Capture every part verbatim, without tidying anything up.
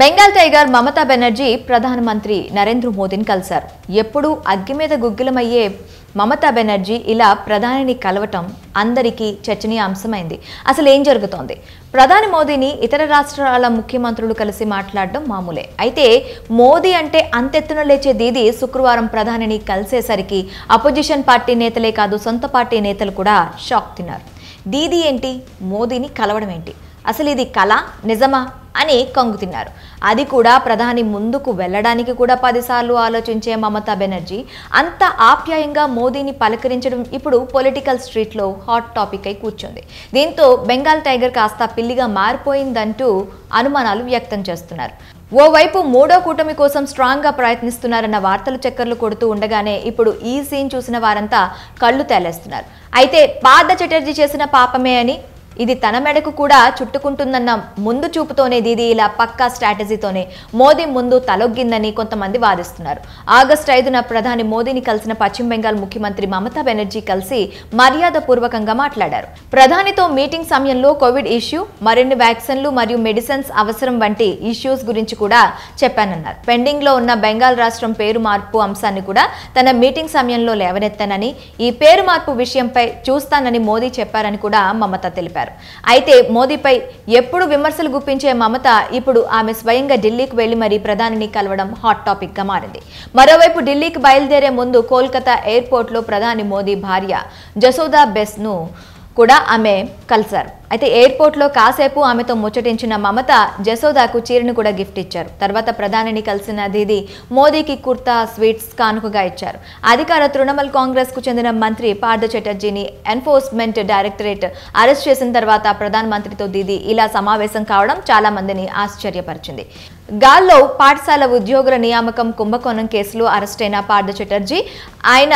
Bengal tiger Mamata Banerjee ప్రధానమంత్రి నరేంద్ర మోదీని కలిశారు. ఎప్పుడు అగ్గి మీద గుగ్గిలమయ్యే మమతా బెనర్జీ ఇలా ప్రధానిని కలవటం అందరికీ చర్చనీయాంశమైంది. అసలు ఏం జరుగుతోంది? ప్రధాని మోదీని ఇతర రాష్ట్రాల ముఖ్యమంత్రులు కలిసి మాట్లాడడం మామూలే. అయితే మోదీ అంటే అంతెత్తున లేచే దీది శుక్రవారం ప్రధానిని కలిసేసరికి అపోజిషన్ పార్టీ నేతలే కాదు సొంత పార్టీ నేతలు కూడా షాక్ తిన్నారు. దీది ఏంటి, మోదీని కలవడం ఏంటి, అసలు ఇది కళ నిజమా అని కంగు తిన్నారు. అది కూడా ప్రధాని ముందుకు వెళ్ళడానికి కూడా పదిసార్లు ఆలోచించే మమతా బెనర్జీ అంత ఆప్యాయంగా మోదీని పలకరించడం ఇప్పుడు పొలిటికల్ స్ట్రీట్లో హాట్ టాపిక్ అయి కూర్చుంది. దీంతో బెంగాల్ టైగర్ కాస్త పిల్లిగా మారిపోయిందంటూ అనుమానాలు వ్యక్తం చేస్తున్నారు. ఓవైపు మూడో కూటమి కోసం స్ట్రాంగ్గా ప్రయత్నిస్తున్నారన్న వార్తలు చక్కర్లు కొడుతూ ఉండగానే ఇప్పుడు ఈ సీన్ చూసిన వారంతా కళ్ళు తేలేస్తున్నారు. అయితే పార్థ చటర్జీ చేసిన పాపమే అని, ఇది తన మెడకు కూడా చుట్టుకుంటుందన్న ముందు చూపుతోనే దీది ఇలా పక్కా స్ట్రాటజీతోనే మోదీ ముందు తలొగ్గిందని కొంతమంది వాదిస్తున్నారు. ఆగస్టు ఐదున ప్రధాని మోదీని కలిసిన పశ్చిమ బెంగాల్ ముఖ్యమంత్రి మమతా బెనర్జీ కలిసి మర్యాద పూర్వకంగా మాట్లాడారు. ప్రధానితో మీటింగ్ సమయంలో కోవిడ్ ఇష్యూ, మరిన్ని వ్యాక్సిన్లు మరియు మెడిసిన్స్ అవసరం వంటి ఇష్యూస్ గురించి కూడా చెప్పానన్నారు. పెండింగ్లో ఉన్న బెంగాల్ రాష్ట్రం పేరు మార్పు అంశాన్ని కూడా తన మీటింగ్ సమయంలో లేవనెత్తానని, ఈ పేరు మార్పు విషయంపై చూస్తానని మోదీ చెప్పారని కూడా మమతా తెలిపారు. అయితే మోదీపై ఎప్పుడు విమర్శలు గుప్పించే మమత ఇప్పుడు ఆమె స్వయంగా ఢిల్లీకి వెళ్లి మరీ ప్రధానిని కలవడం హాట్ టాపిక్ గా మారింది. మరోవైపు ఢిల్లీకి బయలుదేరే ముందు కోల్కతా ఎయిర్పోర్ట్ లో ప్రధాని మోదీ భార్య జసోదా బెస్ ను కూడా ఆమె కలిశారు. అయితే ఎయిర్పోర్ట్లో కాసేపు ఆమెతో ముచ్చటించిన మమత జసోదాకు చీరను కూడా గిఫ్ట్ ఇచ్చారు. తర్వాత ప్రధానిని కలిసిన దీది మోదీకి కుర్తా, స్వీట్స్ కానుకగా ఇచ్చారు. అధికార తృణమూల్ కాంగ్రెస్ కు చెందిన మంత్రి పార్థ చటర్జీని ఎన్ఫోర్స్మెంట్ డైరెక్టరేట్ అరెస్ట్ చేసిన తర్వాత ప్రధానమంత్రితో దీది ఇలా సమావేశం కావడం చాలా మందిని ఆశ్చర్యపరిచింది. గాల్లో పాఠశాల ఉద్యోగుల నియామకం కుంభకోణం కేసులో అరెస్టైన పార్థ చటర్జీ, ఆయన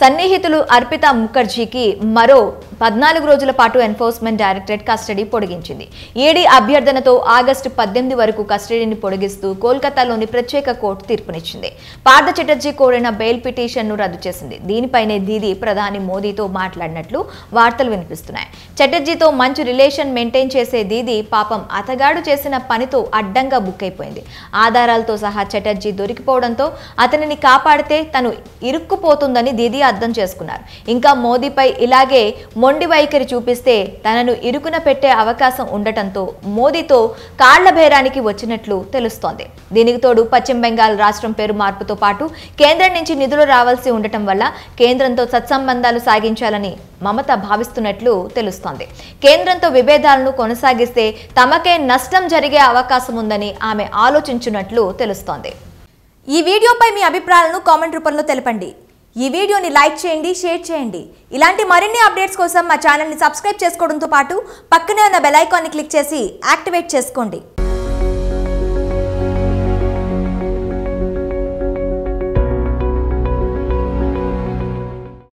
సన్నిహితులు అర్పిత ముఖర్జీకి మరో పద్నాలుగు రోజుల పాటు ఎన్ఫోర్స్మెంట్ డైరెక్టరేట్ కస్టడీ పొడిగించింది. ఈడీ అభ్యర్థనతో ఆగస్టు పద్దెనిమిది వరకు కస్టడీని పొడిగిస్తూ కోల్కతాలోని ప్రత్యేక కోర్టు తీర్పునిచ్చింది. పార్థ చటర్జీ కోరిన బెయిల్ పిటిషన్ను రద్దు చేసింది. దీనిపైనే దీది ప్రధాని మోదీతో మాట్లాడినట్లు వార్తలు వినిపిస్తున్నాయి. చటర్జీతో మంచి రిలేషన్ మెయింటైన్ చేసే దీది పాపం అతగాడు చేసిన పనితో అడ్డంగా బుక్ అయిపోయింది. ఆధారాలతో సహా చటర్జీ దొరికిపోవడంతో అతనిని కాపాడితే తను ఇరుక్కుపోతుందని దీది అర్థం చేసుకున్నారు. ఇంకా మోదీపై ఇలాగే మొండి వైఖరి చూపిస్తే తనను ఇరుకున పెట్టే అవకాశం ఉండటంతో మోదీతో కాళ్ల బేరానికి వచ్చినట్లు తెలుస్తోంది. దీనికి తోడు పశ్చిమ బెంగాల్ రాష్ట్రం పేరు మార్పుతో పాటు కేంద్రం నుంచి నిధులు రావాల్సి ఉండటం వల్ల కేంద్రంతో సత్సంబంధాలు సాగించాలని మమత భావిస్తున్నట్లు తెలుస్తోంది. కేంద్రంతో విభేదాలను కొనసాగిస్తే తమకే నష్టం జరిగే అవకాశం ఉందని ఆమె ఆలోచించున్నట్లు తెలుస్తోంది. ఈ వీడియోపై మీ అభిప్రాయాలను కామెంట్ రూపంలో తెలపండి. ఈ వీడియోని లైక్ చేయండి, షేర్ చేయండి. ఇలాంటి మరిన్ని అప్డేట్స్ కోసం మా ఛానల్ని సబ్స్క్రైబ్ చేసుకోవడంతో పాటు పక్కనే ఉన్న బెల్ ఐకాన్ని క్లిక్ చేసి యాక్టివేట్ చేసుకోండి.